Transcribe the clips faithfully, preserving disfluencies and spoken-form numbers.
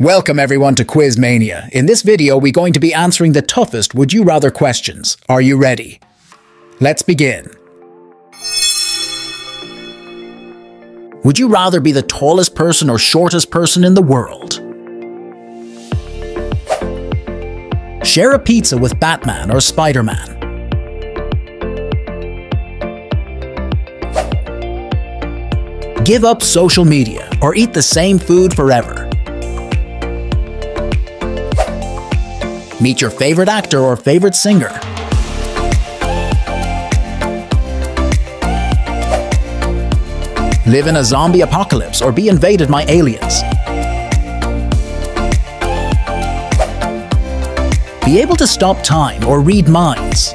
Welcome everyone to Quizmania. In this video, we're going to be answering the toughest would you rather questions. Are you ready? Let's begin. Would you rather be the tallest person or shortest person in the world? Share a pizza with Batman or Spider-Man? Give up social media or eat the same food forever? Meet your favorite actor or favorite singer. Live in a zombie apocalypse or be invaded by aliens. Be able to stop time or read minds.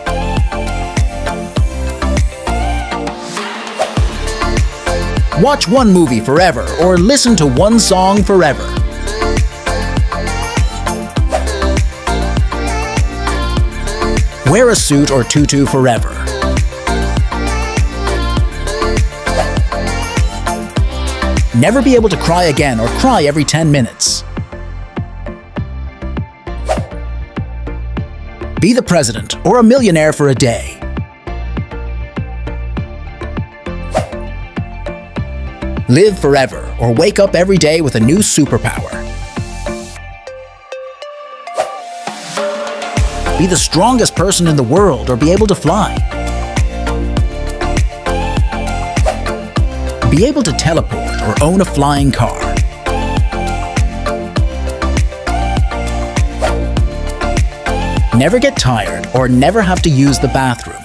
Watch one movie forever or listen to one song forever. Wear a suit or tutu forever. Never be able to cry again or cry every ten minutes. Be the president or a millionaire for a day. Live forever or wake up every day with a new superpower. Be the strongest person in the world or be able to fly. Be able to teleport or own a flying car. Never get tired or never have to use the bathroom.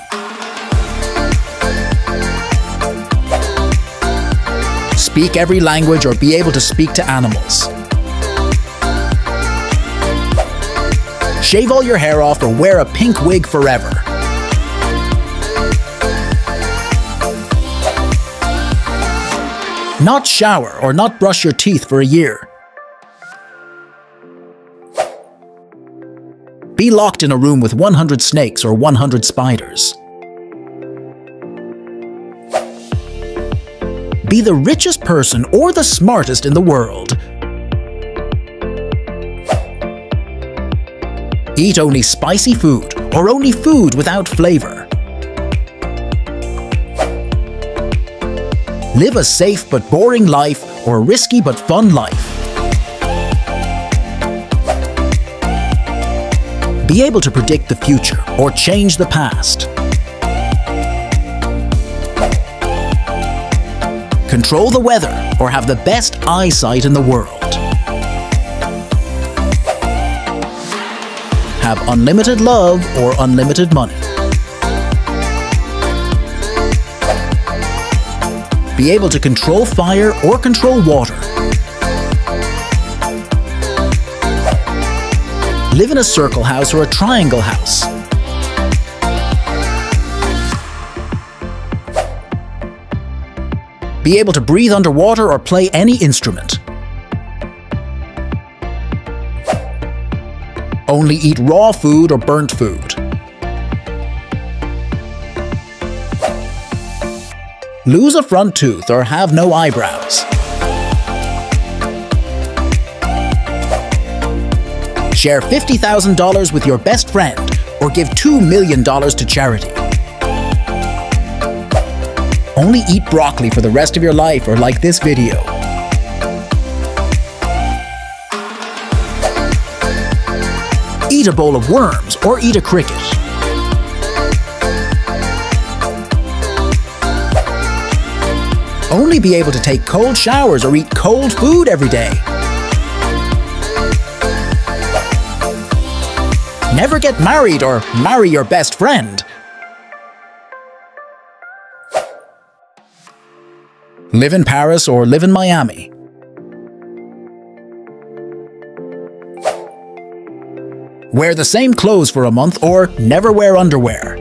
Speak every language or be able to speak to animals. Shave all your hair off or wear a pink wig forever. Not shower or not brush your teeth for a year. Be locked in a room with one hundred snakes or one hundred spiders. Be the richest person or the smartest in the world. Eat only spicy food, or only food without flavor. Live a safe but boring life, or risky but fun life. Be able to predict the future, or change the past. Control the weather, or have the best eyesight in the world. Have unlimited love or unlimited money. Be able to control fire or control water. Live in a circle house or a triangle house. Be able to breathe underwater or play any instrument. Only eat raw food or burnt food. Lose a front tooth or have no eyebrows. Share fifty thousand dollars with your best friend or give two million dollars to charity. Only eat broccoli for the rest of your life or like this video. Eat a bowl of worms or eat a cricket. Only be able to take cold showers or eat cold food every day. Never get married or marry your best friend. Live in Paris or live in Miami. Wear the same clothes for a month or never wear underwear.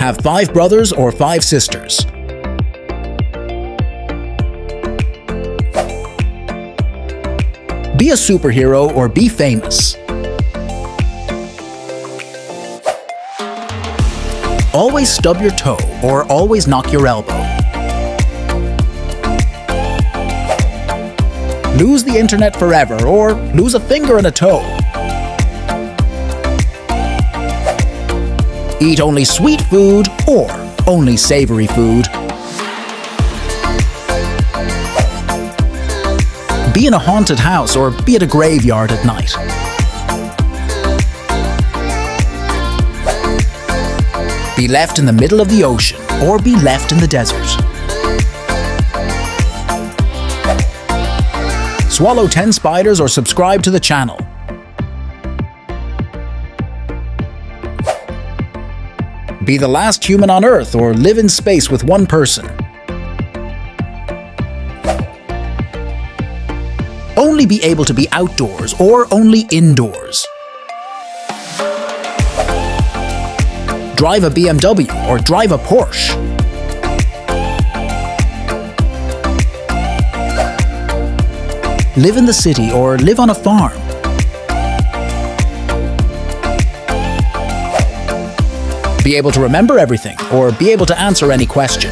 Have five brothers or five sisters. Be a superhero or be famous. Always stub your toe or always knock your elbow. lose the internet forever, or lose a finger and a toe. Eat only sweet food, or only savory food. Be in a haunted house, or be at a graveyard at night. Be left in the middle of the ocean, or be left in the desert. Swallow ten spiders or subscribe to the channel. Be the last human on Earth or live in space with one person. Only be able to be outdoors or only indoors. Drive a B M W or drive a Porsche. Live in the city or live on a farm. Be able to remember everything or be able to answer any question.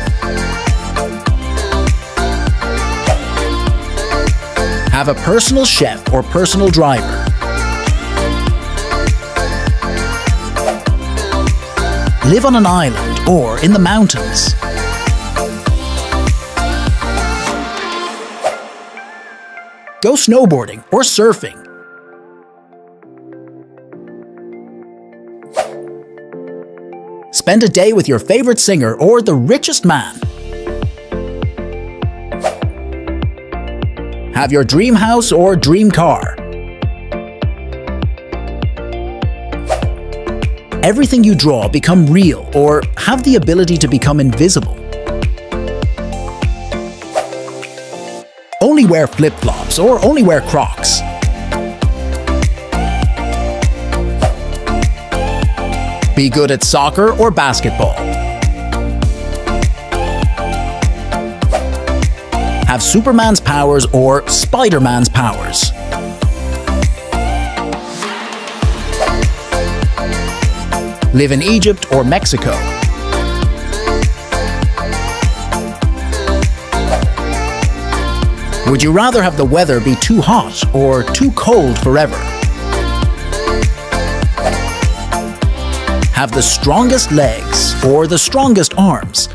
Have a personal chef or personal driver. Live on an island or in the mountains. Go snowboarding or surfing. Spend a day with your favorite singer or the richest man. Have your dream house or dream car. Everything you draw become real or have the ability to become invisible. Only wear flip-flops or only wear Crocs. Be good at soccer or basketball. Have Superman's powers or Spider-Man's powers. Live in Egypt or Mexico. Would you rather have the weather be too hot or too cold forever? Have the strongest legs or the strongest arms?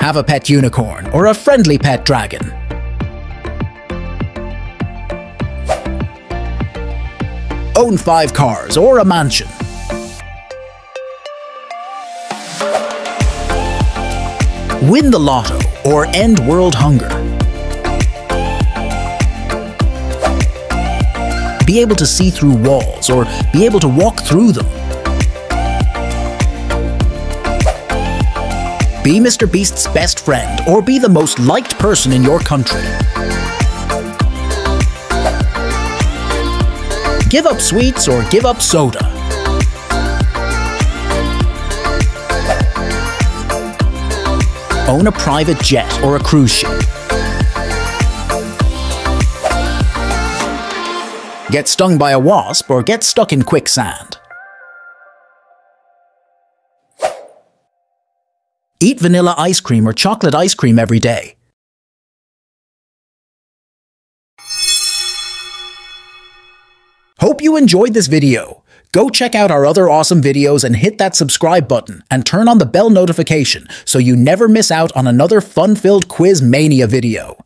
Have a pet unicorn or a friendly pet dragon? Own five cars or a mansion. Win the lotto or end world hunger. Be able to see through walls or be able to walk through them. Be Mister Beast's best friend or be the most liked person in your country. Give up sweets or give up soda. Own a private jet or a cruise ship. Get stung by a wasp or get stuck in quicksand. Eat vanilla ice cream or chocolate ice cream every day. Hope you enjoyed this video. Go check out our other awesome videos and hit that subscribe button and turn on the bell notification so you never miss out on another fun-filled Quizmania video.